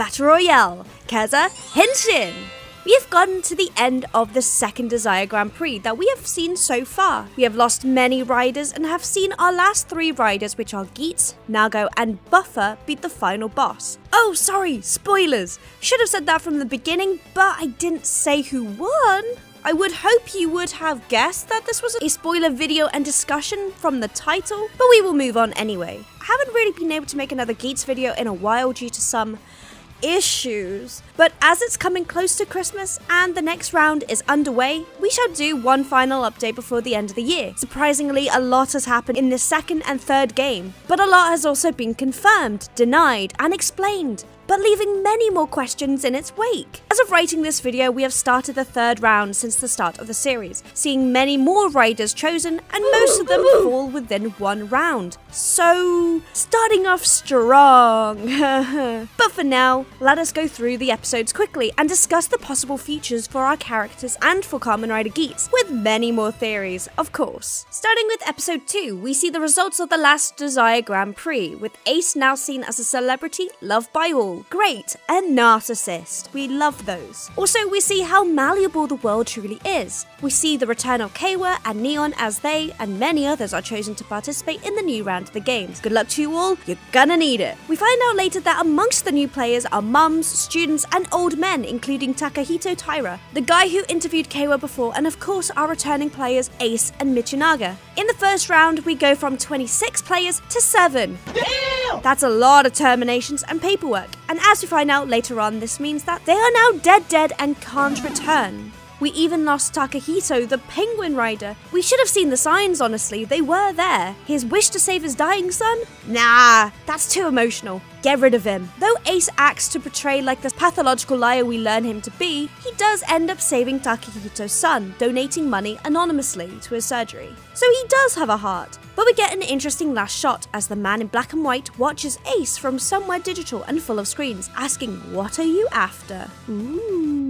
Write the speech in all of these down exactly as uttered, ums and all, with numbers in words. Battle Royale, Kezza Henshin! We have gotten to the end of the second Desire Grand Prix that we have seen so far. We have lost many riders and have seen our last three riders, which are Geats, Na-go and Buffa, beat the final boss. Oh sorry, spoilers! Should have said that from the beginning, but I didn't say who won. I would hope you would have guessed that this was a spoiler video and discussion from the title, but we will move on anyway. I haven't really been able to make another Geats video in a while due to some issues, but as it's coming close to Christmas and the next round is underway, we shall do one final update before the end of the year. Surprisingly, a lot has happened in the second and third game, but a lot has also been confirmed, denied, and explained, but leaving many more questions in its wake. As of writing this video, we have started the third round since the start of the series, seeing many more riders chosen and most of them fall within one round. So, starting off strong. But for now, let us go through the episodes quickly and discuss the possible futures for our characters and for Kamen Rider Geats, with many more theories, of course. Starting with episode two, we see the results of the last Desire Grand Prix, with Ace now seen as a celebrity loved by all. Great, a narcissist. We love those. Also, we see how malleable the world truly is. We see the return of Keiwa and Neon as they and many others are chosen to participate in the new round of the games. Good luck to you all, you're gonna need it. We find out later that amongst the new players are mums, students, and old men, including Takahito Taira, the guy who interviewed Keiwa before, and of course our returning players Ace and Michinaga. In the first round, we go from twenty-six players to seven. That's a lot of terminations and paperwork. And as we find out later on, this means that they are now dead dead and can't return. We even lost Takahito, the penguin rider. We should have seen the signs, honestly, they were there. His wish to save his dying son? Nah, that's too emotional. Get rid of him. Though Ace acts to portray like the pathological liar we learn him to be, he does end up saving Takahito's son, donating money anonymously to his surgery. So he does have a heart. But we get an interesting last shot as the man in black and white watches Ace from somewhere digital and full of screens, asking, "What are you after?" Ooh.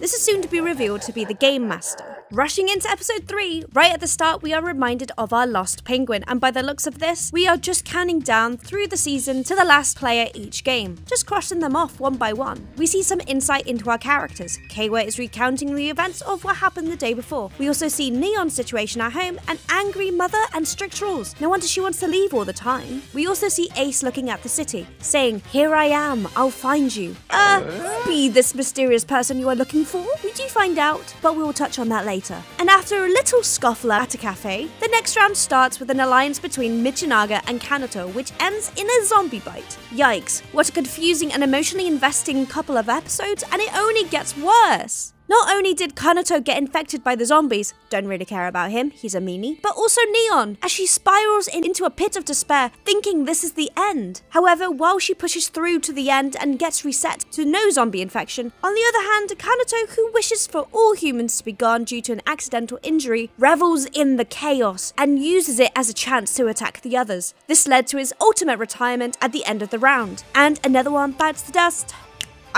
This is soon to be revealed to be the Game Master. Rushing into episode three, right at the start we are reminded of our lost penguin, and by the looks of this, we are just counting down through the season to the last player each game, just crossing them off one by one. We see some insight into our characters. Keiwa is recounting the events of what happened the day before. We also see Neon's situation at home, an angry mother and strict rules. No wonder she wants to leave all the time. We also see Ace looking at the city, saying, "Here I am, I'll find you." Uh, be this mysterious person you are looking for? We do find out, but we will touch on that later. And after a little scuffle at a cafe, the next round starts with an alliance between Michinaga and Kanato, which ends in a zombie bite. Yikes, what a confusing and emotionally investing couple of episodes, and it only gets worse! Not only did Kanato get infected by the zombies, don't really care about him, he's a meanie, but also Neon, as she spirals in, into a pit of despair, thinking this is the end. However, while she pushes through to the end and gets reset to no zombie infection, on the other hand, Kanato, who wishes for all humans to be gone due to an accidental injury, revels in the chaos and uses it as a chance to attack the others. This led to his ultimate retirement at the end of the round. And another one bites the dust.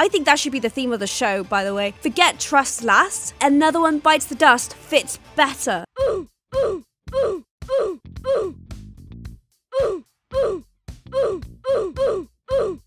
I think that should be the theme of the show, by the way. Forget trust lasts, another one bites the dust fits better. Ooh, ooh, ooh, ooh, ooh, ooh, ooh, ooh, ooh, ooh,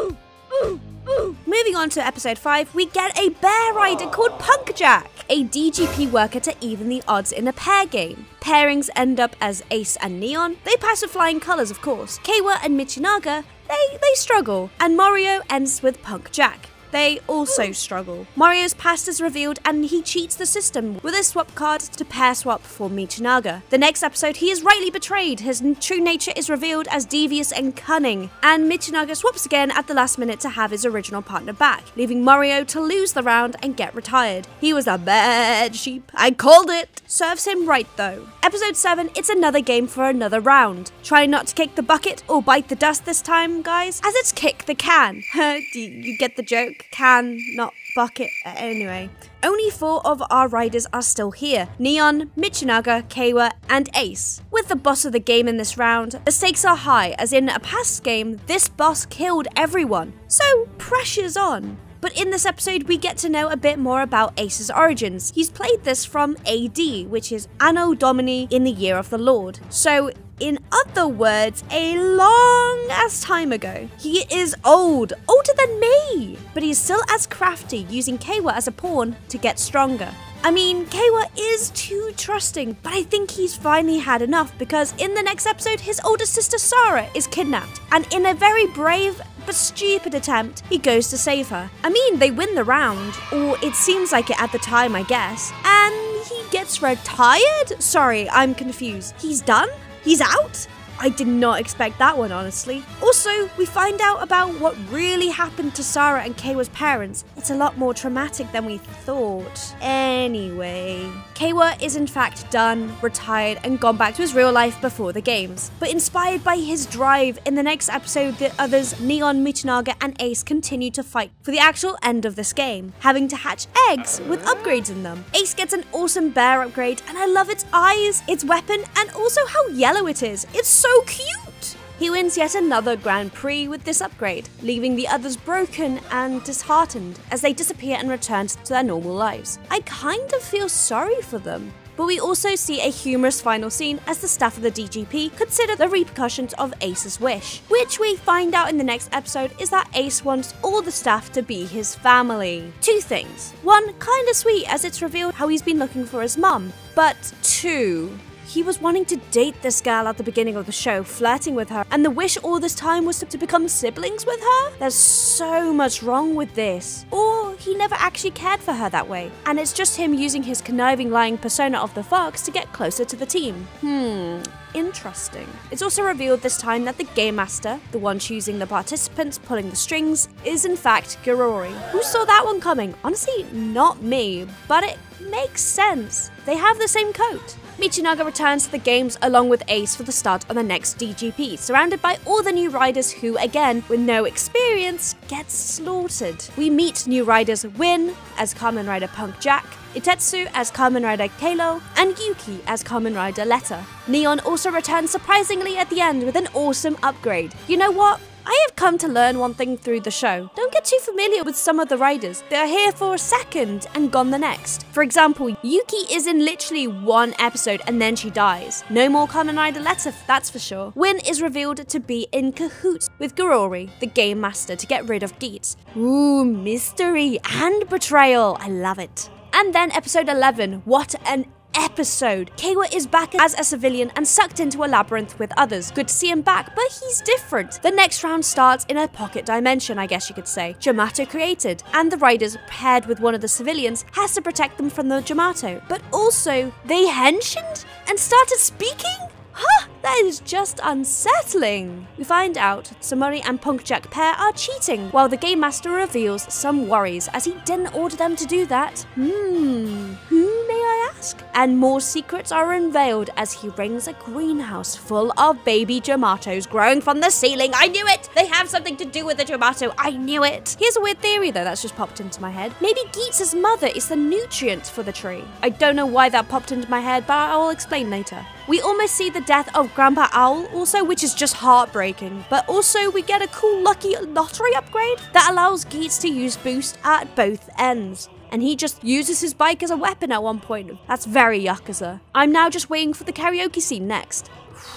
ooh, ooh. Moving on to episode five, we get a bear rider called Punk Jack, a D G P worker to even the odds in a pair game. Pairings end up as Ace and Neon. They pass with flying colours, of course. Keiwa and Michinaga, they, they struggle. And Mario ends with Punk Jack. They also struggle. Mario's past is revealed and he cheats the system with a swap card to pair swap for Michinaga. The next episode, he is rightly betrayed. His true nature is revealed as devious and cunning, and Michinaga swaps again at the last minute to have his original partner back, leaving Mario to lose the round and get retired. He was a bad sheep. I called it. Serves him right though. Episode seven, it's another game for another round. Try not to kick the bucket or bite the dust this time, guys, as it's kick the can. Do you get the joke? Can, not bucket, anyway. Only four of our riders are still here: Neon, Michinaga, Keiwa, and Ace. With the boss of the game in this round, the stakes are high, as in a past game, this boss killed everyone. So pressure's on. But in this episode, we get to know a bit more about Ace's origins. He's played this from A D, which is Anno Domini, in the year of the Lord. So, in other words, a long-ass time ago. He is old, older than me, but he's still as crafty, using Keiwa as a pawn to get stronger. I mean, Keiwa is too trusting, but I think he's finally had enough because in the next episode, his older sister Sara is kidnapped, and in a very brave but stupid attempt, he goes to save her. I mean, they win the round, or it seems like it at the time, I guess, and he gets retired? Sorry, I'm confused. He's done? He's out? I did not expect that one, honestly. Also, we find out about what really happened to Sara and Keiwa's parents. It's a lot more traumatic than we thought. Anyway, Keiwa is in fact done, retired, and gone back to his real life before the games. But inspired by his drive, in the next episode, the others, Neon, Michinaga, and Ace continue to fight for the actual end of this game, having to hatch eggs with upgrades in them. Ace gets an awesome bear upgrade, and I love its eyes, its weapon, and also how yellow it is. It's so So cute! He wins yet another Grand Prix with this upgrade, leaving the others broken and disheartened as they disappear and return to their normal lives. I kind of feel sorry for them. But we also see a humorous final scene as the staff of the D G P consider the repercussions of Ace's wish, which we find out in the next episode is that Ace wants all the staff to be his family. Two things. One, kinda sweet as it's revealed how he's been looking for his mum, but two, he was wanting to date this girl at the beginning of the show, flirting with her, and the wish all this time was to become siblings with her? There's so much wrong with this. Or he never actually cared for her that way, and it's just him using his conniving, lying persona of the fox to get closer to the team. Hmm. Interesting. It's also revealed this time that the Game Master, the one choosing the participants, pulling the strings, is in fact Garori. Who saw that one coming? Honestly, not me, but it makes sense. They have the same coat. Michinaga returns to the games along with Ace for the start on the next D G P, surrounded by all the new riders who, again, with no experience, get slaughtered. We meet new riders Win as Kamen Rider Punk Jack, Itetsu as Kamen Rider Kalo, and Yuki as Kamen Rider Letter. Neon also returns surprisingly at the end with an awesome upgrade. You know what? I have come to learn one thing through the show. Don't get too familiar with some of the riders. They are here for a second and gone the next. For example, Yuki is in literally one episode and then she dies. No more Kamen Rider Letter, that's for sure. Win is revealed to be in cahoots with Garori, the Game Master, to get rid of Geats. Ooh, mystery and betrayal. I love it. And then episode eleven, what an episode! Keiwa is back as a civilian and sucked into a labyrinth with others. Good to see him back, but he's different. The next round starts in a pocket dimension, I guess you could say. Jamato created, and the riders, paired with one of the civilians, has to protect them from the Jamato. But also, they henshined and started speaking? Huh, that is just unsettling. We find out Tsumori and Punk Jack pair are cheating, while the Game Master reveals some worries as he didn't order them to do that. Hmm, who may I ask? And more secrets are unveiled as he rings a greenhouse full of baby Jamatos growing from the ceiling. I knew it! They have something to do with the Jamato, I knew it! Here's a weird theory though that's just popped into my head. Maybe Geats' mother is the nutrient for the tree. I don't know why that popped into my head, but I'll explain later. We almost see the death of Grandpa Owl also, which is just heartbreaking, but also we get a cool lucky lottery upgrade that allows Geats to use boost at both ends. And he just uses his bike as a weapon at one point. That's very Yakuza. I'm now just waiting for the karaoke scene next.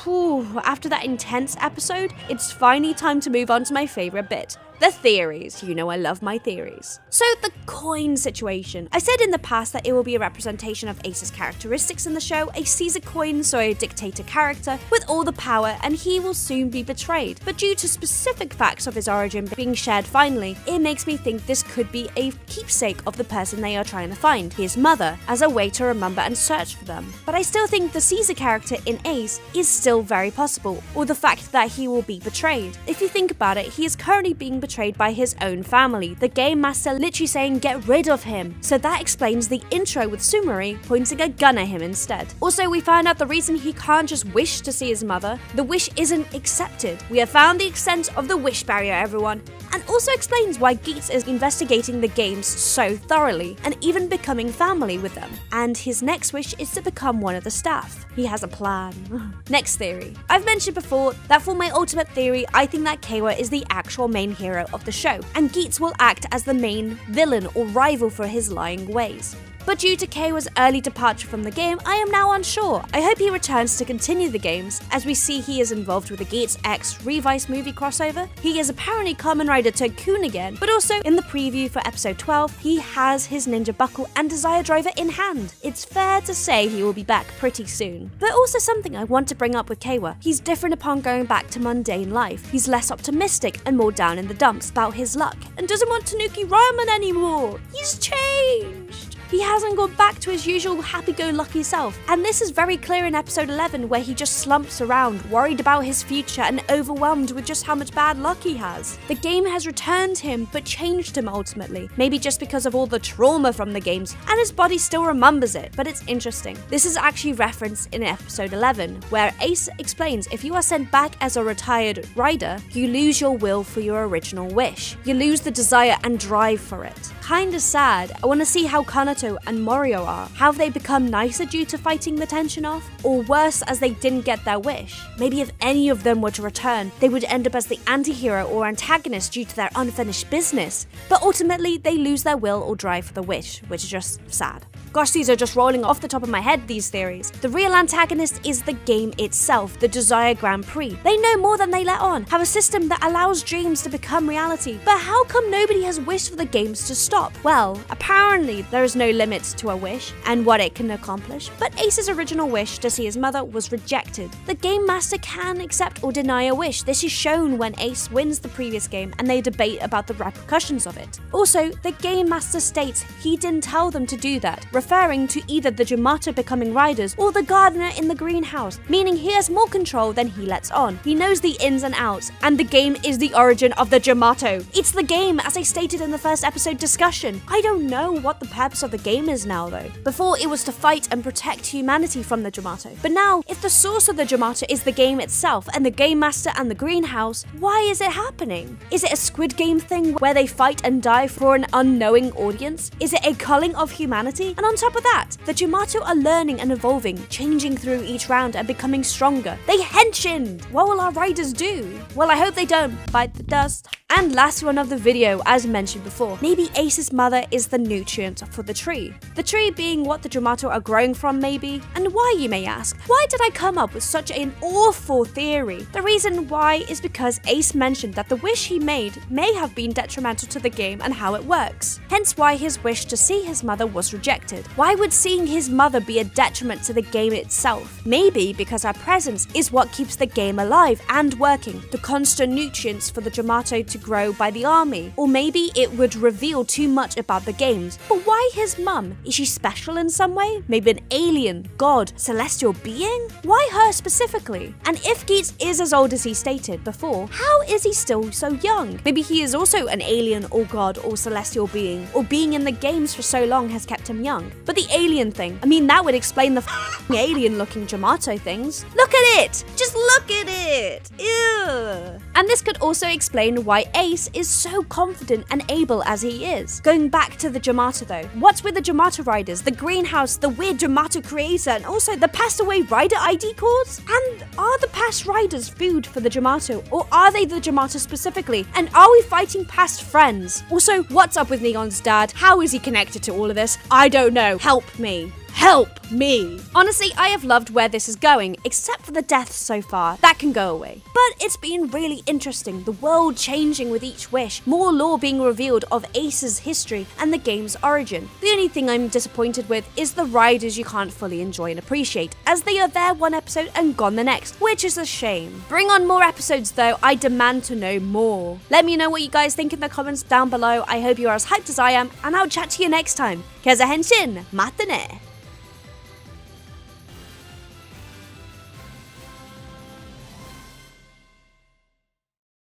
Whew, after that intense episode, it's finally time to move on to my favourite bit. The theories. You know I love my theories. So the coin situation. I said in the past that it will be a representation of Ace's characteristics in the show. Ace sees a coin, so a dictator character, with all the power, and he will soon be betrayed. But due to specific facts of his origin being shared finally, it makes me think this could be a keepsake of the person they are trying to find, his mother, as a way to remember and search for them. But I still think the Caesar character in Ace is still very possible, or the fact that he will be betrayed. If you think about it, he is currently being betrayed Betrayed by his own family, the Game Master literally saying get rid of him. So that explains the intro with Sumire pointing a gun at him instead. Also, we find out the reason he can't just wish to see his mother. The wish isn't accepted. We have found the extent of the wish barrier, everyone. And also explains why Geats is investigating the games so thoroughly, and even becoming family with them. And his next wish is to become one of the staff. He has a plan. Next theory. I've mentioned before that for my ultimate theory, I think that Keiwa is the actual main hero hero of the show, and Geats will act as the main villain or rival for his lying ways. But due to Keiwa's early departure from the game, I am now unsure. I hope he returns to continue the games, as we see he is involved with the Geats X Revice movie crossover. He is apparently Kamen Rider Tokkun again, but also in the preview for episode twelve, he has his Ninja Buckle and Desire Driver in hand. It's fair to say he will be back pretty soon. But also something I want to bring up with Keiwa. He's different upon going back to mundane life. He's less optimistic and more down in the dumps about his luck, and doesn't want Tanuki Ryman anymore. He's changed. He hasn't gone back to his usual happy-go-lucky self, and this is very clear in episode eleven where he just slumps around, worried about his future and overwhelmed with just how much bad luck he has. The game has returned him but changed him ultimately, maybe just because of all the trauma from the games, and his body still remembers it, but it's interesting. This is actually referenced in episode eleven, where Ace explains if you are sent back as a retired rider, you lose your will for your original wish. You lose the desire and drive for it. Kinda sad. I want to see how Kanato and Mario are. Have they become nicer due to fighting the tension off? Or worse, as they didn't get their wish? Maybe if any of them were to return, they would end up as the anti-hero or antagonist due to their unfinished business, but ultimately they lose their will or drive for the wish, which is just sad. Gosh, these are just rolling off the top of my head, these theories. The real antagonist is the game itself, the Desire Grand Prix. They know more than they let on, have a system that allows dreams to become reality. But how come nobody has wished for the games to stop? Well, apparently there is no limits to a wish and what it can accomplish, but Ace's original wish to see his mother was rejected. The Game Master can accept or deny a wish. This is shown when Ace wins the previous game and they debate about the repercussions of it. Also, the Game Master states he didn't tell them to do that, referring to either the Jamato becoming riders or the gardener in the greenhouse, meaning he has more control than he lets on. He knows the ins and outs, and the game is the origin of the Jamato. It's the game, as I stated in the first episode discussion. I don't know what the purpose of the game is now though. Before, it was to fight and protect humanity from the Jamato, but now, if the source of the Jamato is the game itself and the Game Master and the greenhouse, why is it happening? Is it a Squid Game thing where they fight and die for an unknowing audience? Is it a culling of humanity? And on top of that, the Jamato are learning and evolving, changing through each round and becoming stronger. They henshined! What will our riders do? Well, I hope they don't bite the dust. And last one of the video, as mentioned before, maybe Ace's mother is the nutrient for the tree. The tree being what the Jamato are growing from maybe, and why you may ask. Why did I come up with such an awful theory? The reason why is because Ace mentioned that the wish he made may have been detrimental to the game and how it works, hence why his wish to see his mother was rejected. Why would seeing his mother be a detriment to the game itself? Maybe because her presence is what keeps the game alive and working, the constant nutrients for the Jamato to grow by the army, or maybe it would reveal too much about the games. But why his mum? Is she special in some way? Maybe an alien, god, celestial being? Why her specifically? And if Geats is as old as he stated before, how is he still so young? Maybe he is also an alien or god or celestial being, or being in the games for so long has kept him young. But the alien thing, I mean, that would explain the f***ing alien looking Jamato things. Look at it! Just look at it! Ew! And this could also explain why Ace is so confident and able as he is. Going back to the Jamato though, what's with the Jamato riders, the greenhouse, the weird Jamato creator, and also the passed away rider I D cords? And are the past riders food for the Jamato, or are they the Jamato specifically? And are we fighting past friends? Also, what's up with Neon's dad? How is he connected to all of this? I don't know. Help me. Help me! Honestly, I have loved where this is going, except for the deaths so far. That can go away. But it's been really interesting, the world changing with each wish, more lore being revealed of Ace's history and the game's origin. The only thing I'm disappointed with is the riders you can't fully enjoy and appreciate, as they are there one episode and gone the next, which is a shame. Bring on more episodes though, I demand to know more. Let me know what you guys think in the comments down below. I hope you are as hyped as I am, and I'll chat to you next time. Kezza Henshin, mata ne!